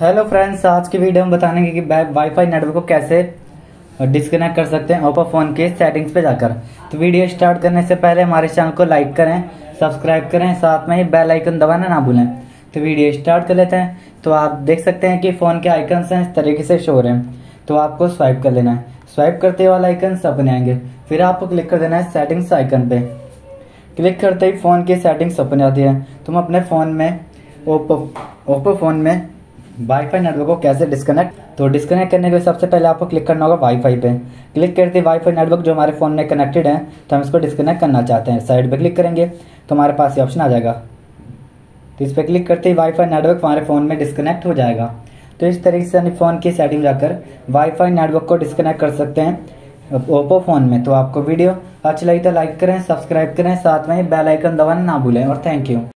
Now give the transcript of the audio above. Hello friends, आज की video में बताने की वाईफाई नेटवर्क को कैसे डिस्कनेक्ट कर सकते हैं ओप्पो फ़ोन के सेटिंग्स पे जाकर। तो वीडियो स्टार्ट करने से पहले हमारे चैनल को लाइक करें, सब्सक्राइब करें, साथ में ही बेल आइकन दबाना ना भूलें। तो वीडियो स्टार्ट कर लेते हैं। तो आप देख सकते हैं कि फ़ोन के आइकन्स हैं, इस तरीके से शो हो रहे हैं। तो आपको स्वाइप कर लेना है। स्वाइप करते वाला आइकन अपने आएंगे, फिर आपको क्लिक कर देना है सेटिंग्स आइकन पे। क्लिक करते ही फ़ोन की सेटिंग्स अपने आती है। तुम अपने फ़ोन में ओप्पो फ़ोन में वाईफाई नेटवर्क को कैसे डिस्कनेक्ट, तो डिस्कनेक्ट करने के लिए सबसे पहले आपको क्लिक करना होगा वाईफाई पे। क्लिक करते ही वाईफाई नेटवर्क जो हमारे फ़ोन में कनेक्टेड है, तो हम इसको डिस्कनेक्ट करना चाहते हैं, साइड पे क्लिक करेंगे तो हमारे पास ये ऑप्शन आ जाएगा। तो इस पर क्लिक करते ही वाईफाई नेटवर्क हमारे फ़ोन में डिस्कनेक्ट हो जाएगा। तो इस तरीके से फ़ोन की सेटिंग जाकर वाईफाई नेटवर्क को डिस्कनेक्ट कर सकते हैं ओप्पो फ़ोन में। तो आपको वीडियो अच्छी लगी तो लाइक करें, सब्सक्राइब करें, साथ में बेल आइकन दबाना ना भूलें। और थैंक यू।